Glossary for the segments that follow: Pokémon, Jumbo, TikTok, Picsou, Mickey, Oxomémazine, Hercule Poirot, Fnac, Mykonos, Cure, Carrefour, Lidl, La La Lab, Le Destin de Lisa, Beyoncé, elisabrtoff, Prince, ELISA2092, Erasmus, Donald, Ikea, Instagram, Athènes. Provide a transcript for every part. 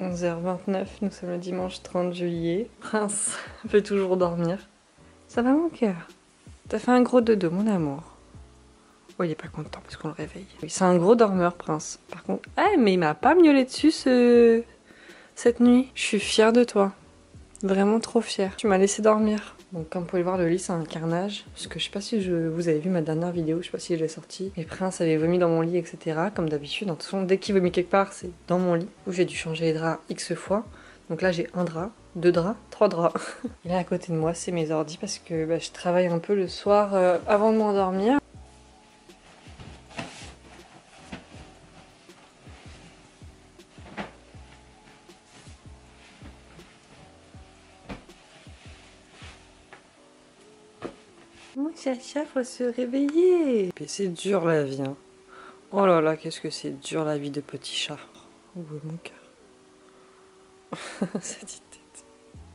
11h29, nous sommes le dimanche 30 juillet. Prince peut toujours dormir. Ça va mon cœur? T'as fait un gros dodo mon amour. Oh il est pas content parce qu'on le réveille. C'est un gros dormeur Prince. Par contre, ah mais il m'a pas miaulé dessus cette nuit. Je suis fière de toi. Vraiment trop fière. Tu m'as laissé dormir. Donc comme vous pouvez le voir, le lit c'est un carnage. Parce que je sais pas si vous avez vu ma dernière vidéo, je sais pas si je l'ai sortie. Et Prince avait vomi dans mon lit, etc. Comme d'habitude, en toute façon, dès qu'il vomit quelque part, c'est dans mon lit. Où j'ai dû changer les draps X fois. Donc là j'ai un drap, deux draps, trois draps. Et là à côté de moi c'est mes ordi parce que bah, je travaille un peu le soir avant de m'endormir. Mon chacha, faut se réveiller. C'est dur la vie hein. Oh là là, qu'est-ce que c'est dur la vie de petit chat. Où est mon cœur? Cette tête.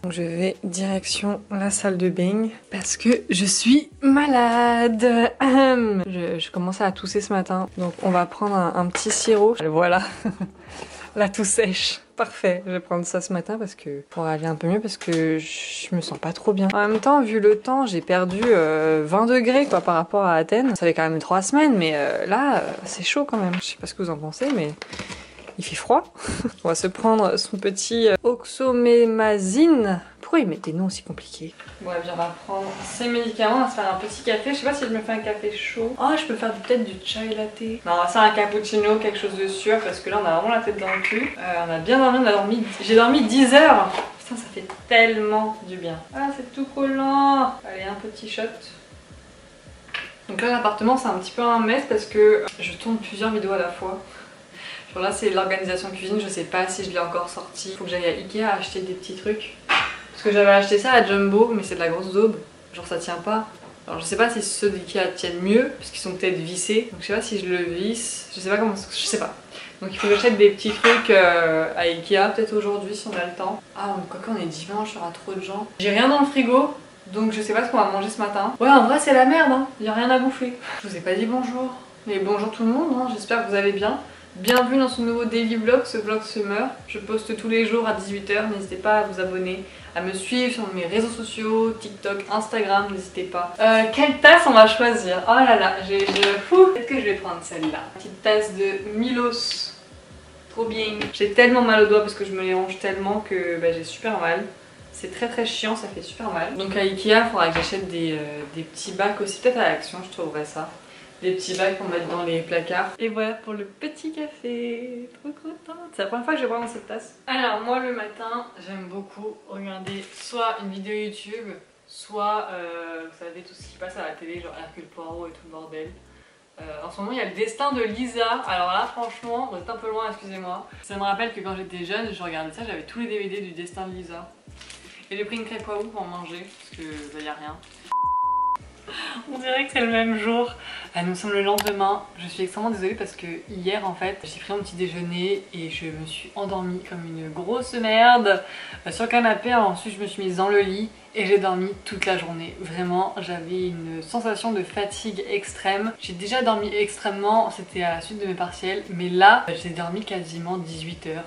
Donc je vais direction la salle de bain parce que je suis malade. Je commençais à tousser ce matin. Donc on va prendre un petit sirop. Voilà. La toux sèche. Parfait, je vais prendre ça ce matin parce que pour aller un peu mieux parce que je me sens pas trop bien. En même temps, vu le temps, j'ai perdu 20 degrés quoi, par rapport à Athènes. Ça fait quand même 3 semaines, mais là, c'est chaud quand même. Je sais pas ce que vous en pensez, mais il fait froid. On va se prendre son petit Oxomémazine. Pourquoi ils mettent des noms aussi compliqués? Bon, eh bien, on va prendre ces médicaments, on va se faire un petit café. Je sais pas si je me fais un café chaud. Oh, je peux faire peut-être du chai latte. Non, on va faire un cappuccino, quelque chose de sûr, parce que là, on a vraiment la tête dans le cul. On a bien dormi, j'ai dormi 10 heures. Putain, ça fait tellement du bien. Ah, c'est tout collant. Allez, un petit shot. Donc là, l'appartement, c'est un petit peu un mess parce que je tourne plusieurs vidéos à la fois. Genre là, c'est l'organisation cuisine. Je sais pas si je l'ai encore sorti. Faut que j'aille à Ikea acheter des petits trucs. Parce que j'avais acheté ça à Jumbo, mais c'est de la grosse daube, genre ça tient pas. Alors je sais pas si ceux d'Ikea tiennent mieux, parce qu'ils sont peut-être vissés. Donc je sais pas si je le visse, je sais pas comment, je sais pas. Donc il faut que j'achète des petits trucs à Ikea, peut-être aujourd'hui si on a le temps. Ah quoi qu'on est dimanche, il y aura trop de gens. J'ai rien dans le frigo, donc je sais pas ce qu'on va manger ce matin. Ouais en vrai c'est la merde, hein. Il y a rien à bouffer. Je vous ai pas dit bonjour, mais bonjour tout le monde, hein. J'espère que vous allez bien. Bienvenue dans ce nouveau daily vlog, ce vlog summer. Je poste tous les jours à 18h, n'hésitez pas à vous abonner, à me suivre sur mes réseaux sociaux, TikTok, Instagram, n'hésitez pas. Quelle tasse on va choisir? Oh là là, peut-être que je vais prendre celle-là. Petite tasse de Milos, trop bien. J'ai tellement mal aux doigts parce que je me les range tellement que bah, j'ai super mal. C'est très très chiant, ça fait super mal. Donc à Ikea, il faudra que j'achète des petits bacs aussi, peut-être à l'action, je trouverai ça. Des petits bacs qu'on met dans les placards. Et voilà pour le petit café. Trop contente. C'est la première fois que je vais boire dans cette tasse. Alors moi le matin, j'aime beaucoup regarder soit une vidéo YouTube, soit vous savez tout ce qui passe à la télé, genre Hercule Poirot et tout le bordel. En ce moment il y a Le Destin de Lisa. Alors là franchement, on est un peu loin, excusez-moi. Ça me rappelle que quand j'étais jeune, je regardais ça, j'avais tous les DVD du Destin de Lisa. Et j'ai pris une crêpe Poirot pour en manger, parce que là y a rien. On dirait que c'est le même jour. Nous sommes le lendemain. Je suis extrêmement désolée parce que hier en fait j'ai pris mon petit déjeuner et je me suis endormie comme une grosse merde sur le canapé. Ensuite je me suis mise dans le lit et j'ai dormi toute la journée. Vraiment j'avais une sensation de fatigue extrême. J'ai déjà dormi extrêmement, c'était à la suite de mes partiels. Mais là j'ai dormi quasiment 18 heures.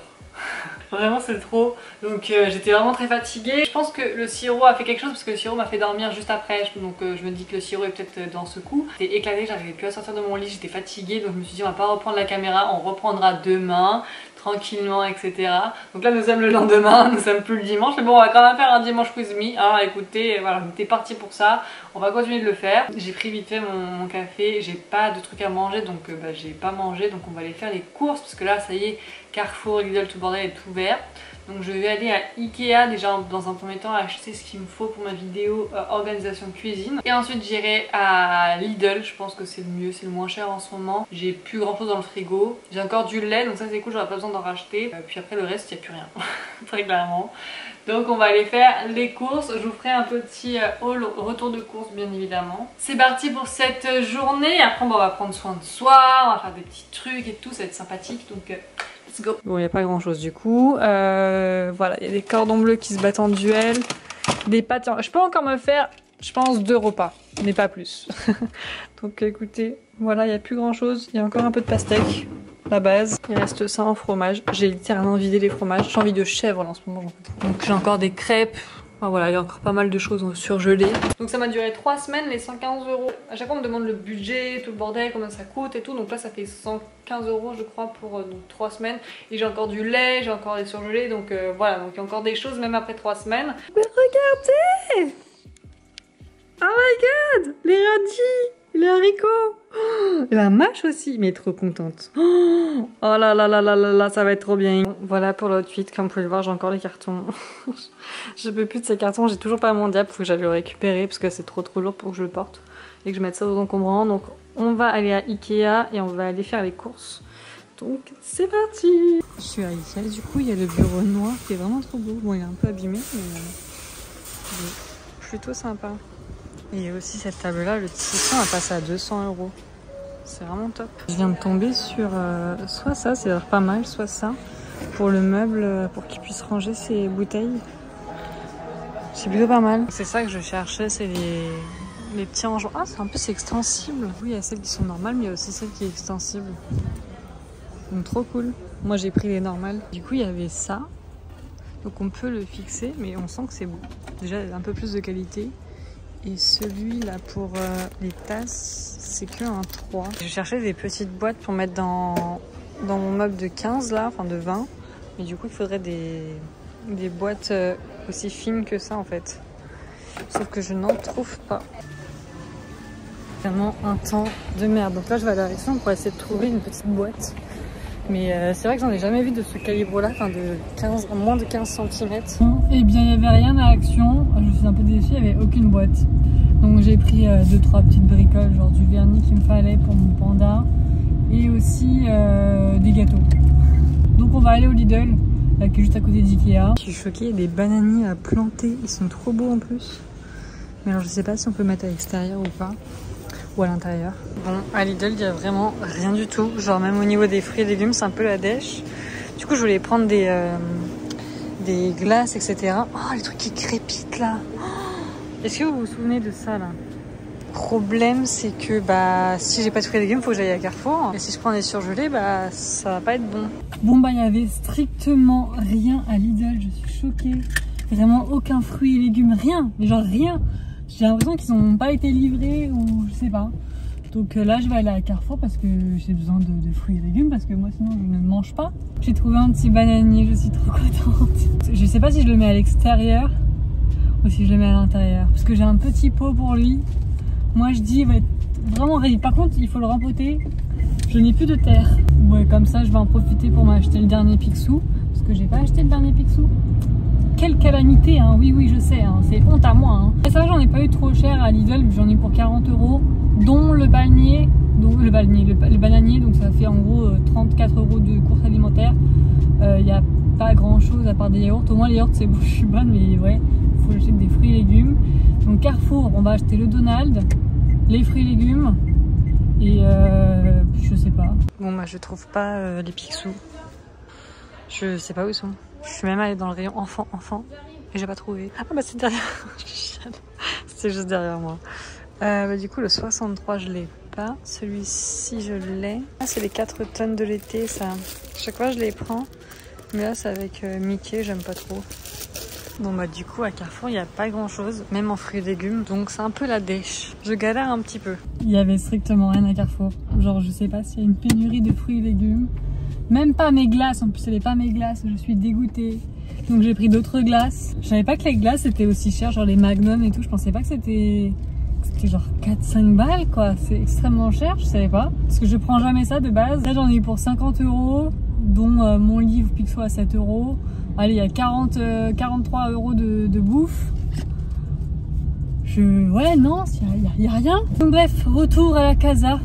Vraiment c'est trop. Donc j'étais vraiment très fatiguée. Je pense que le sirop a fait quelque chose parce que le sirop m'a fait dormir juste après. Donc je me dis que le sirop est peut-être dans ce coup. J'étais éclatée, j'arrivais plus à sortir de mon lit, j'étais fatiguée. Donc je me suis dit on va pas reprendre la caméra, on reprendra demain, tranquillement, etc. Donc là nous sommes le lendemain, nous sommes plus le dimanche. Mais bon on va quand même faire un dimanche with me. Alors écoutez, voilà, on était parti pour ça. On va continuer de le faire. J'ai pris vite fait mon café, j'ai pas de truc à manger. Donc bah, j'ai pas mangé, donc on va aller faire les courses. Parce que là ça y est, Carrefour, Lidl, tout bordel est ouvert. Donc je vais aller à Ikea déjà dans un premier temps acheter ce qu'il me faut pour ma vidéo organisation cuisine. Et ensuite j'irai à Lidl, je pense que c'est le mieux, c'est le moins cher en ce moment. J'ai plus grand chose dans le frigo. J'ai encore du lait donc ça c'est cool, j'aurais pas besoin d'en racheter. Puis après le reste il n'y a plus rien, très clairement. Donc on va aller faire les courses, je vous ferai un petit haul retour de course bien évidemment. C'est parti pour cette journée, après on va prendre soin de soi, on va faire des petits trucs et tout, ça va être sympathique donc... Go. Bon, il n'y a pas grand chose du coup. Voilà, il y a des cordons bleus qui se battent en duel. Des pâtes. Je peux encore me faire, je pense, 2 repas, mais pas plus. Donc écoutez, voilà, il n'y a plus grand chose. Il y a encore un peu de pastèque. la base. Il reste ça en fromage. J'ai littéralement vidé les fromages. J'ai envie de chèvre là en ce moment. Donc j'ai encore des crêpes. Ah voilà, il y a encore pas mal de choses surgelées. Donc ça m'a duré 3 semaines, les 115 €. À chaque fois on me demande le budget, tout le bordel, combien ça coûte et tout. Donc là ça fait 115 € je crois pour donc, 3 semaines. Et j'ai encore du lait, j'ai encore des surgelés. Donc voilà, donc il y a encore des choses même après 3 semaines. Mais regardez! Oh my god! Les radis! Les haricots! Oh, la mâche aussi, mais trop contente. Oh là là là là là là, ça va être trop bien. Voilà pour l'outfit, comme vous pouvez le voir, j'ai encore les cartons. Je peux plus de ces cartons, j'ai toujours pas mon diable, faut que j'aille le récupérer parce que c'est trop lourd pour que je le porte et que je mette ça aux encombrants. Donc on va aller à Ikea et on va aller faire les courses. Donc c'est parti! Je suis à Ikea, du coup il y a le bureau noir qui est vraiment trop beau. Bon, il est un peu abîmé, mais plutôt sympa. Et aussi cette table là, le tissu a passé à 200 €. C'est vraiment top. Je viens de tomber sur soit ça, c'est pas mal, soit ça. Pour le meuble, pour qu'il puisse ranger ses bouteilles. C'est plutôt pas mal. C'est ça que je cherchais, c'est les petits rangements. Ah, c'est un peu extensible. Oui, il y a celles qui sont normales, mais il y a aussi celles qui sont extensibles. Donc trop cool. Moi j'ai pris les normales. Du coup il y avait ça. Donc on peut le fixer, mais on sent que c'est bon. Déjà un peu plus de qualité. Et celui-là pour les tasses, c'est que un 3. Je cherchais des petites boîtes pour mettre dans mon meuble de 15 là, enfin de 20. Mais du coup, il faudrait des boîtes aussi fines que ça en fait. Sauf que je n'en trouve pas. Vraiment un temps de merde. Donc là, je vais à la réception pour essayer de trouver une petite boîte. Mais c'est vrai que j'en ai jamais vu de ce calibre-là, enfin de 15, moins de 15 cm. Et bien, il n'y avait rien à Action. Je suis un peu déçue, il n'y avait aucune boîte. Donc j'ai pris 2-3 petites bricoles, genre du vernis qu'il me fallait pour mon panda. Et aussi des gâteaux. Donc on va aller au Lidl, là, qui est juste à côté d'Ikea. Je suis choquée, il y a des bananiers à planter. Ils sont trop beaux en plus. Mais alors je sais pas si on peut mettre à l'extérieur ou pas. Ou à l'intérieur. Bon, à Lidl, il n'y a vraiment rien du tout. Genre même au niveau des fruits et légumes, c'est un peu la dèche. Du coup, je voulais prendre des glaces, etc. Oh, les trucs qui crépitent, là. Oh, est-ce que vous vous souvenez de ça, là? Le problème, c'est que bah si j'ai pas de fruits et légumes, faut que j'aille à Carrefour. Et si je prends des surgelés, bah ça va pas être bon. Bon, bah il y avait strictement rien à Lidl. Je suis choquée. Vraiment aucun fruit et légumes, rien. Mais genre rien. J'ai l'impression qu'ils n'ont pas été livrés ou je sais pas. Donc là je vais aller à Carrefour parce que j'ai besoin de fruits et légumes parce que moi sinon je ne mange pas. J'ai trouvé un petit bananier, je suis trop contente. Je sais pas si je le mets à l'extérieur ou si je le mets à l'intérieur. Parce que j'ai un petit pot pour lui. Moi je dis il va être vraiment raide. Par contre il faut le rempoter. Je n'ai plus de terre. Ouais, comme ça je vais en profiter pour m'acheter le dernier Picsou. Parce que j'ai pas acheté le dernier Picsou. Quelle calamité, hein. Oui je sais, hein. C'est honte à moi, hein. Et ça j'en ai pas eu trop cher à Lidl, j'en ai eu pour 40 €, dont le panier, le bananier, donc ça fait en gros 34 € de course alimentaire. Il n'y a pas grand chose à part des yaourts, au moins les yaourts c'est bon, je suis bonne, mais ouais, il faut acheter des fruits et légumes. Donc Carrefour, on va acheter le Donald, les fruits et légumes, et je sais pas. Bon bah je trouve pas les Picsou, je sais pas où ils sont. Je suis même allée dans le rayon enfant et j'ai pas trouvé. Ah bah c'est derrière. C'est juste derrière moi. Bah du coup le 63 je l'ai pas. Celui-ci je l'ai. Ah, c'est les 4 tonnes de l'été ça. Chaque fois je les prends. Mais là c'est avec Mickey, j'aime pas trop. Bon bah du coup à Carrefour il n'y a pas grand chose. Même en fruits et légumes. Donc c'est un peu la dèche. Je galère un petit peu. Il y avait strictement rien à Carrefour. Genre je sais pas s'il y a une pénurie de fruits et légumes. Même pas mes glaces, en plus elle n'est pas mes glaces, je suis dégoûtée. Donc j'ai pris d'autres glaces. Je savais pas que les glaces étaient aussi chères, genre les Magnum et tout, je pensais pas que c'était genre 4-5 balles quoi, c'est extrêmement cher, je savais pas. Parce que je prends jamais ça de base. Là j'en ai eu pour 50 €, dont mon livre Picsou à 7 €. Allez, il y a 43 € de bouffe. Ouais non, il n'y a rien. Donc bref, retour à la casa.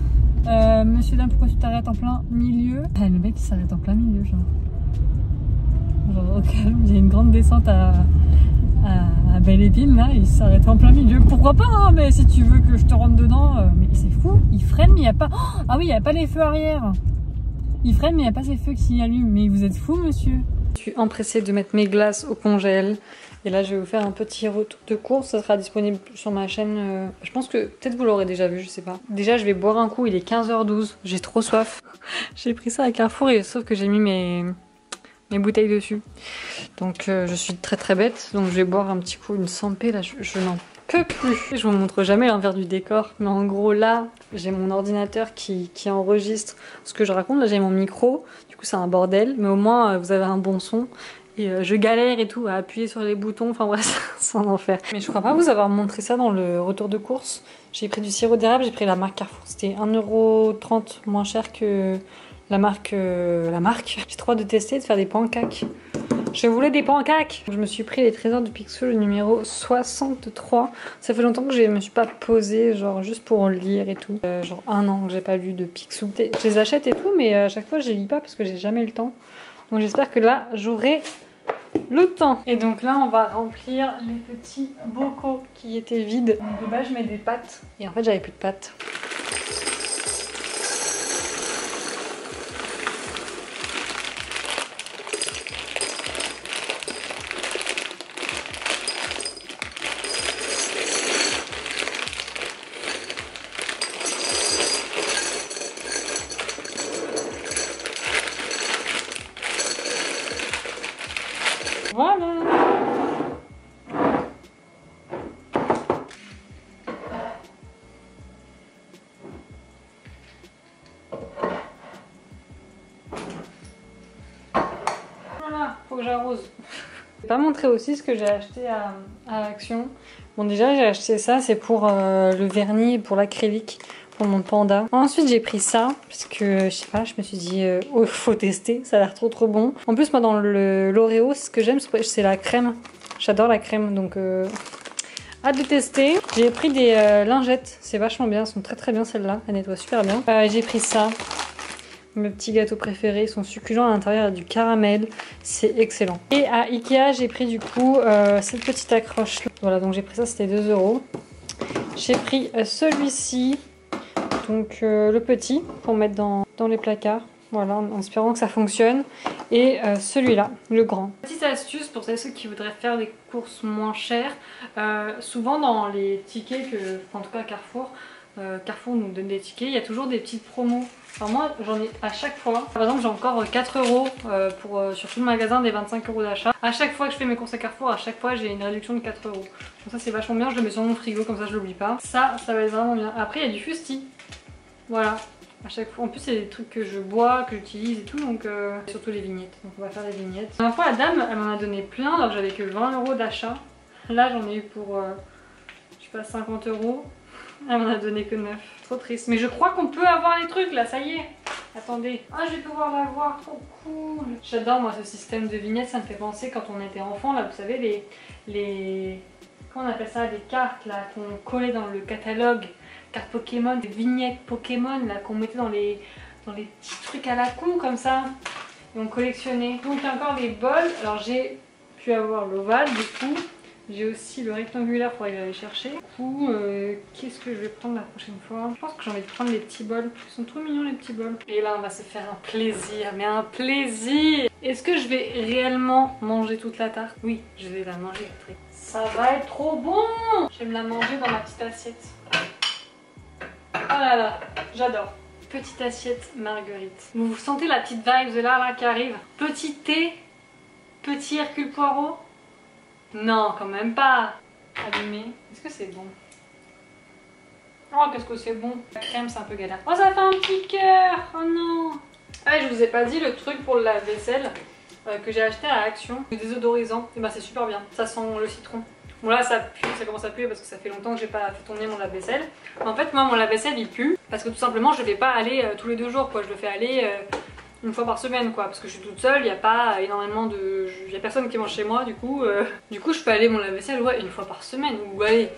Monsieur dame, pourquoi tu t'arrêtes en plein milieu? Ah, le mec il s'arrête en plein milieu, genre au calme, il y a une grande descente à Belle Épine là, il s'arrête en plein milieu. Pourquoi pas, hein, mais si tu veux que je te rentre dedans, mais c'est fou, il freine mais il n'y a pas. Oh, ah oui, il n'y a pas les feux arrière. Il freine mais il n'y a pas ces feux qui s'allument. Mais vous êtes fou monsieur. Je suis empressée de mettre mes glaces au congèle. Et là, je vais vous faire un petit retour de course. Ça sera disponible sur ma chaîne. Je pense que peut-être vous l'aurez déjà vu, je sais pas. Déjà, je vais boire un coup. Il est 15h12. J'ai trop soif. J'ai pris ça à Carrefour, et sauf que j'ai mis mes bouteilles dessus. Donc, je suis très bête. Donc, je vais boire un petit coup, une sampée. Là, je n'en peux plus. Je vous montre jamais l'envers du décor. Mais en gros, là, j'ai mon ordinateur qui enregistre ce que je raconte. Là, j'ai mon micro. Du coup, c'est un bordel. Mais au moins, vous avez un bon son. Et je galère et tout à appuyer sur les boutons, enfin voilà, c'est un enfer. Mais je crois pas vous avoir montré ça dans le retour de course. J'ai pris du sirop d'érable, j'ai pris la marque Carrefour. C'était 1,30 € moins cher que la marque. J'ai trop hâte de tester, de faire des pancaques. Je voulais des pancaques. Je me suis pris les trésors de Picsou, le numéro 63. Ça fait longtemps que je me suis pas posée, genre juste pour lire et tout. Genre un an que j'ai pas lu de Picsou. Je les achète et tout, mais à chaque fois je les lis pas parce que j'ai jamais le temps. Donc j'espère que là j'aurai le temps. Et donc là on va remplir les petits bocaux qui étaient vides. Donc de base je mets des pâtes et en fait j'avais plus de pâtes. Voilà. Faut que j'arrose. Je vais pas montrer aussi ce que j'ai acheté à Action. Bon, déjà j'ai acheté ça, c'est pour le vernis, pour l'acrylique, pour mon panda. Ensuite j'ai pris ça parce que je sais pas, je me suis dit oh, faut tester, ça a l'air trop bon. En plus moi dans l'Oreo, ce que j'aime c'est la crème, j'adore la crème, donc hâte de tester. J'ai pris des lingettes, c'est vachement bien, elles sont très bien celles-là, elles nettoient super bien. J'ai pris ça, mes petits gâteaux préférés, ils sont succulents, à l'intérieur il y a du caramel, c'est excellent. Et à Ikea j'ai pris du coup cette petite accroche là. Voilà, donc j'ai pris ça, c'était 2 €. J'ai pris celui-ci. Donc le petit pour mettre dans les placards, voilà, en espérant que ça fonctionne. Et celui-là, le grand. Petite astuce pour celles qui voudraient faire des courses moins chères. Souvent dans les tickets, en tout cas Carrefour, Carrefour nous donne des tickets, il y a toujours des petites promos. Enfin, moi j'en ai à chaque fois. Par exemple j'ai encore 4 € sur tout le magasin des 25 € d'achat. À chaque fois que je fais mes courses à Carrefour, à chaque fois j'ai une réduction de 4 €. Donc ça c'est vachement bien, je le mets sur mon frigo comme ça je l'oublie pas. Ça va être vraiment bien. Après il y a du fusti. Voilà, à chaque fois. En plus, c'est des trucs que je bois, que j'utilise et tout, donc surtout les vignettes. Donc, on va faire les vignettes. La dernière fois, la dame, elle m'en a donné plein, alors j'avais que 20 € d'achat. Là, j'en ai eu pour, je sais pas, 50 €. Elle m'en a donné que 9. Trop triste. Mais je crois qu'on peut avoir les trucs là, ça y est. Attendez. Ah, je vais pouvoir l'avoir, trop cool. J'adore, moi, ce système de vignettes, ça me fait penser quand on était enfant, là, vous savez, Comment on appelle ça, des cartes là, qu'on collait dans le catalogue. Cartes Pokémon, des vignettes Pokémon là qu'on mettait dans les petits trucs à la con comme ça et on collectionnait. Donc encore les bols, alors j'ai pu avoir l'ovale du coup, j'ai aussi le rectangulaire pour aller chercher. Du coup qu'est-ce que je vais prendre la prochaine fois? Je pense que j'ai envie de prendre les petits bols, ils sont trop mignons les petits bols. Et là on va se faire un plaisir, mais un plaisir! Est-ce que je vais réellement manger toute la tarte? Oui, je vais la manger. Ça va être trop bon! Je vais me la manger dans ma petite assiette. Oh là là, j'adore. Petite assiette marguerite. Vous sentez la petite vibe de là qui arrive? Petit thé, petit Hercule Poirot. Non, quand même pas. Allumé. Est-ce que c'est bon? Oh, qu'est-ce que c'est bon. La crème, c'est un peu galère. Oh, ça fait un petit cœur. Oh non. Ah, je vous ai pas dit le truc pour la vaisselle que j'ai acheté à Action. Le désodorisant. Et ben, c'est super bien. Ça sent le citron. Bon là ça pue, ça commence à puer parce que ça fait longtemps que j'ai pas fait tourner mon lave-vaisselle. En fait moi mon lave-vaisselle il pue parce que tout simplement je vais pas aller tous les 2 jours quoi, je le fais aller une fois par semaine quoi, parce que je suis toute seule, il n'y a pas énormément de... Il n'y a personne qui mange chez moi du coup je fais aller mon lave-vaisselle ouais, une fois par semaine ou allez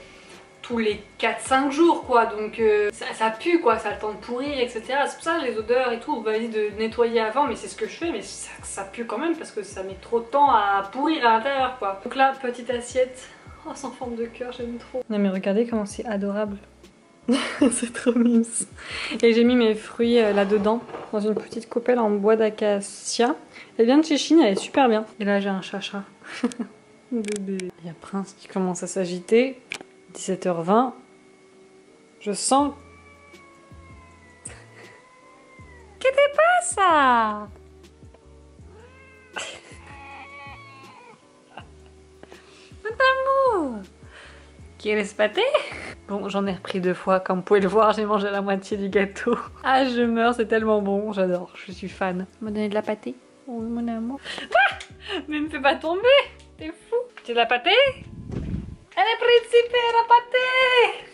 tous les 4-5 jours quoi, donc ça pue quoi, ça a le temps de pourrir etc. C'est pour ça les odeurs et tout, on va essayer de nettoyer avant mais c'est ce que je fais mais ça pue quand même parce que ça met trop de temps à pourrir à l'intérieur quoi. Donc là petite assiette. Oh, c'est en forme de cœur, j'aime trop. Non mais regardez comment c'est adorable. C'est trop mimes. Et j'ai mis mes fruits là-dedans, dans une petite coupelle en bois d'acacia. Elle vient de chez Chine, elle est super bien. Et là j'ai un chacha. Bébé. Il y a Prince qui commence à s'agiter. 17h20. Je sens... Qu'est-ce que c'est ça? Mon amour! Qu'est-ce que c'est? Bon, j'en ai repris 2 fois, comme vous pouvez le voir, j'ai mangé la moitié du gâteau. Ah, je meurs, c'est tellement bon, j'adore, je suis fan. M'a donné de la pâtée, oh, mon amour. Ah, mais me fais pas tomber, t'es fou. Tu as de la pâtée? Elle est principée, la pâtée.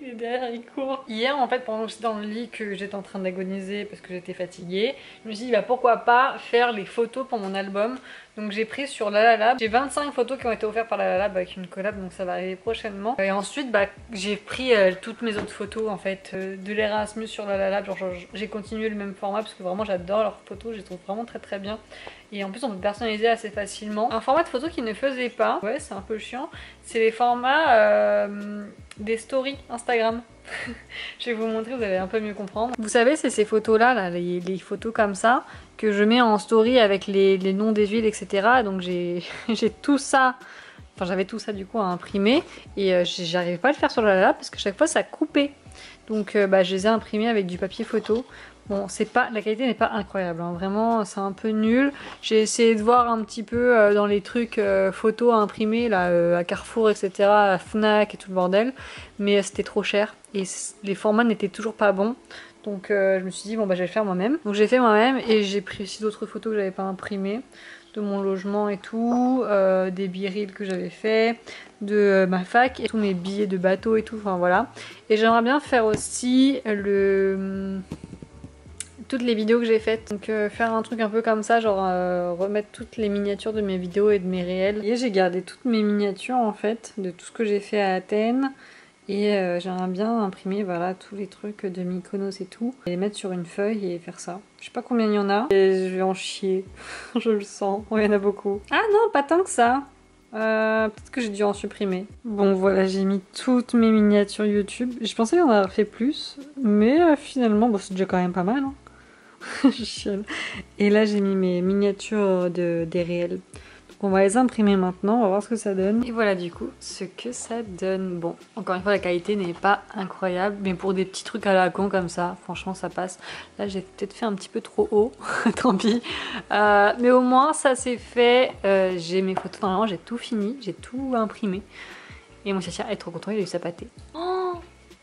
Il est derrière, il court. Hier, en fait, pendant que j'étais dans le lit, que j'étais en train d'agoniser parce que j'étais fatiguée, je me suis dit, bah pourquoi pas faire les photos pour mon album. Donc j'ai pris sur La La Lab, j'ai 25 photos qui ont été offertes par La La Lab avec une collab, donc ça va arriver prochainement. Et ensuite, bah, j'ai pris toutes mes autres photos en fait de l'Erasmus sur La La Lab. Genre j'ai continué le même format parce que vraiment j'adore leurs photos, je les trouve vraiment très très bien. Et en plus on peut personnaliser assez facilement. Un format de photo qu'ils ne faisaient pas, ouais c'est un peu chiant, c'est les formats des stories Instagram. Je vais vous montrer, vous allez un peu mieux comprendre. Vous savez, c'est ces photos là, les photos comme ça que je mets en story avec les noms des huiles, etc. Donc j'ai tout ça, enfin j'avais tout ça du coup à imprimer et j'arrivais pas à le faire sur La La Lab parce que chaque fois ça coupait. Donc bah, je les ai imprimés avec du papier photo. Bon, pas, la qualité n'est pas incroyable, hein. Vraiment c'est un peu nul. J'ai essayé de voir un petit peu dans les trucs photos à imprimer là, à Carrefour, etc., à Fnac et tout le bordel, mais c'était trop cher et les formats n'étaient toujours pas bons. Donc je me suis dit bon bah je vais le faire moi-même. Donc j'ai fait moi-même et j'ai pris aussi d'autres photos que j'avais pas imprimées, de mon logement et tout, des birils que j'avais fait, de ma fac et tous mes billets de bateau et tout, enfin voilà. Et j'aimerais bien faire aussi le... toutes les vidéos que j'ai faites, donc faire un truc un peu comme ça, genre remettre toutes les miniatures de mes vidéos et de mes réels. Et j'ai gardé toutes mes miniatures en fait de tout ce que j'ai fait à Athènes et j'aimerais bien imprimer voilà tous les trucs de Mykonos et tout et les mettre sur une feuille et faire ça. Je sais pas combien il y en a et je vais en chier. Je le sens, il y en a beaucoup. Ah non, pas tant que ça. Peut-être que j'ai dû en supprimer. Bon voilà, j'ai mis toutes mes miniatures YouTube. Je pensais qu'il y en a fait plus, mais finalement bon, c'est déjà quand même pas mal hein. Et là j'ai mis mes miniatures des réels. Donc on va les imprimer maintenant, on va voir ce que ça donne. Et voilà du coup ce que ça donne. Bon, encore une fois la qualité n'est pas incroyable, mais pour des petits trucs à la con comme ça, franchement ça passe. Là j'ai peut-être fait un petit peu trop haut, tant pis. Mais au moins ça c'est fait, j'ai mes photos, normalement j'ai tout fini, j'ai tout imprimé. Et mon chacha est trop content, il a eu sa pâtée. Oh,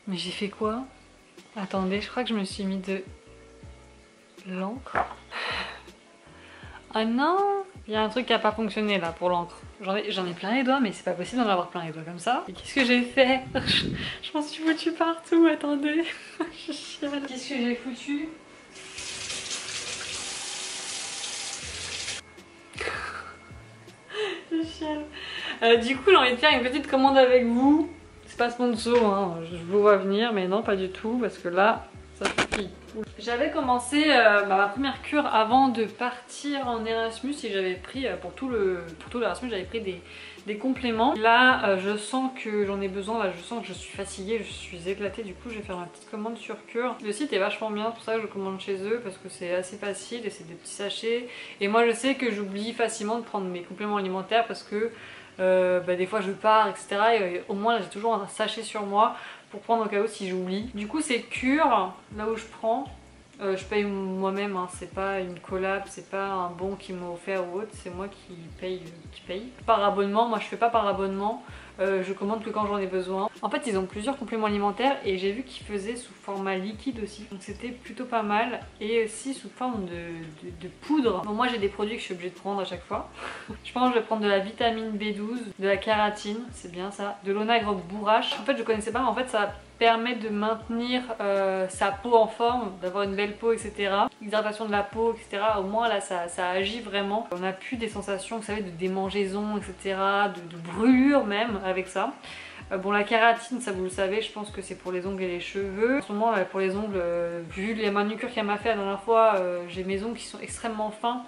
mais j'ai fait quoi? Attendez, je crois que je me suis mis de... l'encre. Ah non, il y a un truc qui a pas fonctionné là pour l'encre. J'en ai plein les doigts, mais c'est pas possible d'en avoir plein les doigts comme ça. Et qu'est-ce que j'ai fait? Je m'en suis foutue partout, attendez. Je chiale. Qu'est-ce que j'ai foutu? Je chiale. Du coup, j'ai envie de faire une petite commande avec vous. C'est pas sponsor, hein. Je vous vois venir, mais non, pas du tout, parce que là, ça suffit. J'avais commencé ma première cure avant de partir en Erasmus et j'avais pris pour tout l'Erasmus j'avais pris des compléments. Là je sens que j'en ai besoin, là je sens que je suis fatiguée, je suis éclatée, du coup je vais faire ma petite commande sur Cure. Le site est vachement bien, c'est pour ça que je commande chez eux parce que c'est assez facile et c'est des petits sachets. Et moi je sais que j'oublie facilement de prendre mes compléments alimentaires parce que bah, des fois je pars etc. Et au moins là j'ai toujours un sachet sur moi pour prendre au cas où si j'oublie. Du coup c'est Cure, là où je prends, je paye moi-même, hein, c'est pas une collab, c'est pas un bon qui m'a offert ou autre, c'est moi qui paye, Par abonnement, moi je fais pas par abonnement, je commande que quand j'en ai besoin. En fait ils ont plusieurs compléments alimentaires et j'ai vu qu'ils faisaient sous format liquide aussi, donc c'était plutôt pas mal, et aussi sous forme de poudre. Bon moi j'ai des produits que je suis obligée de prendre à chaque fois. Je pense que je vais prendre de la vitamine B12, de la kératine, c'est bien ça, de l'onagre bourrache. En fait je connaissais pas mais en fait ça permet de maintenir sa peau en forme, d'avoir une belle peau, etc. L'hydratation de la peau, etc. Au moins là ça agit vraiment. On n'a plus des sensations, vous savez, de démangeaison, etc. De brûlure même avec ça. Bon la kératine, ça vous le savez, je pense que c'est pour les ongles et les cheveux. En ce moment pour les ongles, vu les manucures qu'elle m'a fait la dernière fois, j'ai mes ongles qui sont extrêmement fins.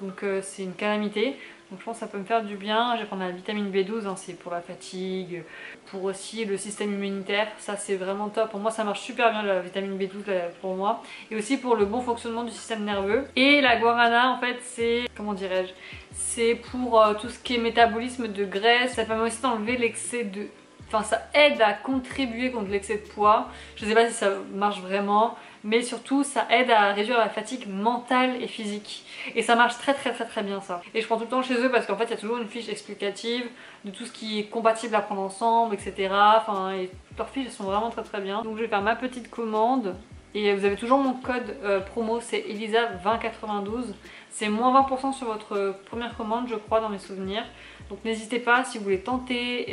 Donc c'est une calamité. Donc je pense que ça peut me faire du bien. Je vais prendre la vitamine B12, hein, c'est pour la fatigue, pour aussi le système immunitaire. Ça c'est vraiment top. Pour moi ça marche super bien la vitamine B12 là, pour moi. Et aussi pour le bon fonctionnement du système nerveux. Et la guarana en fait c'est, comment dirais-je, c'est pour tout ce qui est métabolisme de graisse. Ça permet aussi d'enlever l'excès de... Enfin ça aide à contribuer contre l'excès de poids. Je sais pas si ça marche vraiment, mais surtout ça aide à réduire la fatigue mentale et physique. Et ça marche très bien ça. Et je prends tout le temps chez eux parce qu'en fait il y a toujours une fiche explicative de tout ce qui est compatible à prendre ensemble, etc. Enfin, et toutes leurs fiches sont vraiment très bien. Donc je vais faire ma petite commande. Et vous avez toujours mon code promo, c'est ELISA2092. C'est moins 20% sur votre première commande, je crois, dans mes souvenirs. Donc n'hésitez pas si vous voulez tenter,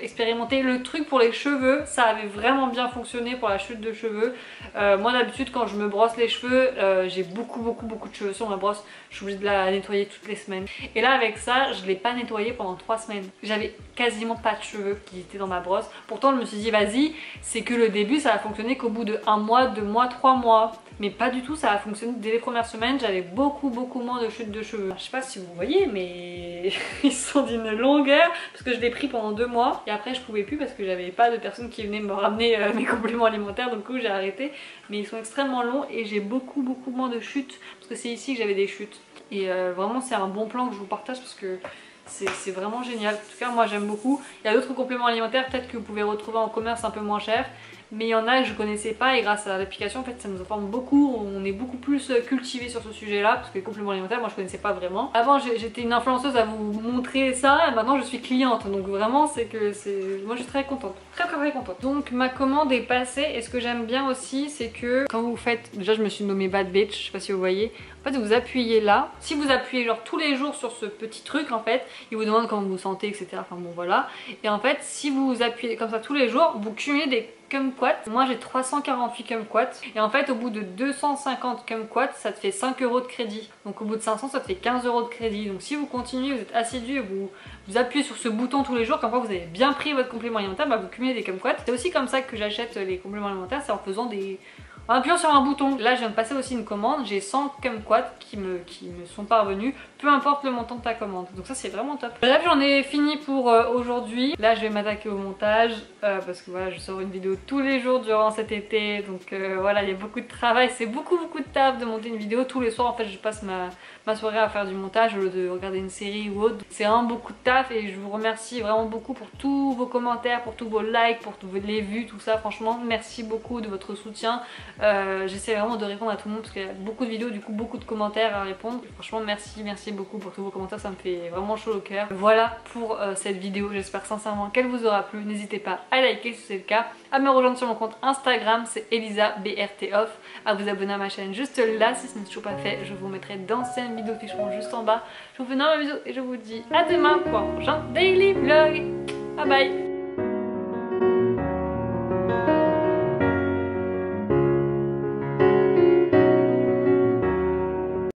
expérimenter. Le truc pour les cheveux, ça avait vraiment bien fonctionné pour la chute de cheveux. Moi d'habitude quand je me brosse les cheveux, j'ai beaucoup de cheveux sur ma brosse. Je suis obligée de la nettoyer toutes les semaines. Et là avec ça, je ne l'ai pas nettoyé pendant 3 semaines. J'avais quasiment pas de cheveux qui étaient dans ma brosse. Pourtant je me suis dit vas-y, c'est que le début ça va fonctionner qu'au bout de 1 mois, 2 mois, 3 mois. Mais pas du tout, ça a fonctionné dès les premières semaines. J'avais beaucoup moins de chutes de cheveux. Je sais pas si vous voyez, mais ils sont d'une longueur. Parce que je l'ai pris pendant 2 mois. Et après je pouvais plus parce que j'avais pas de personne qui venait me ramener mes compléments alimentaires. Donc du coup j'ai arrêté. Mais ils sont extrêmement longs et j'ai beaucoup moins de chutes. Parce que c'est ici que j'avais des chutes. Et vraiment c'est un bon plan que je vous partage parce que c'est vraiment génial. En tout cas moi j'aime beaucoup. Il y a d'autres compléments alimentaires peut-être que vous pouvez retrouver en commerce un peu moins cher, mais il y en a que je connaissais pas et grâce à l'application en fait ça nous informe beaucoup. On est beaucoup plus cultivé sur ce sujet là parce que les compléments alimentaires moi je connaissais pas vraiment. Avant j'étais une influenceuse à vous montrer ça et maintenant je suis cliente, donc vraiment c'est que c'est... moi je suis très contente, très contente. Donc ma commande est passée et ce que j'aime bien aussi c'est que quand vous faites... Déjà je me suis nommée Bad Bitch, je sais pas si vous voyez. En fait vous appuyez là, si vous appuyez genre tous les jours sur ce petit truc en fait, il vous demande comment vous vous sentez, etc. Enfin bon voilà. Et en fait si vous appuyez comme ça tous les jours, vous cumulez des kumquats. Moi j'ai 348 kumquats. Et en fait au bout de 250 kumquats, ça te fait 5 € de crédit. Donc au bout de 500 ça te fait 15 € de crédit. Donc si vous continuez, vous êtes assidu et vous appuyez sur ce bouton tous les jours, comme quoi vous avez bien pris votre complément alimentaire, bah, vous cumulez des kumquats. C'est aussi comme ça que j'achète les compléments alimentaires, c'est en faisant des... en appuyant sur un bouton. Là je viens de passer aussi une commande, j'ai 100 kumquats qui me sont parvenus, peu importe le montant de ta commande. Donc ça c'est vraiment top. Bref, j'en ai fini pour aujourd'hui. Là je vais m'attaquer au montage parce que voilà, je sors une vidéo tous les jours durant cet été. Donc voilà, il y a beaucoup de travail, c'est beaucoup de taf de monter une vidéo. Tous les soirs en fait je passe ma soirée à faire du montage au lieu de regarder une série ou autre. C'est vraiment beaucoup de taf et je vous remercie vraiment beaucoup pour tous vos commentaires, pour tous vos likes, pour toutes les vues, tout ça. Franchement merci beaucoup de votre soutien. J'essaie vraiment de répondre à tout le monde parce qu'il y a beaucoup de vidéos, du coup beaucoup de commentaires à répondre. Franchement merci beaucoup pour tous vos commentaires, ça me fait vraiment chaud au cœur. Voilà pour cette vidéo, j'espère sincèrement qu'elle vous aura plu. N'hésitez pas à liker si c'est le cas, à me rejoindre sur mon compte Instagram, c'est elisabrtofff, à vous abonner à ma chaîne juste là si ce n'est toujours pas fait. Je vous mettrai d'anciennes vidéos qui seront juste en bas. Je vous fais une énorme bisou et je vous dis à demain pour un prochain daily vlog. Bye bye.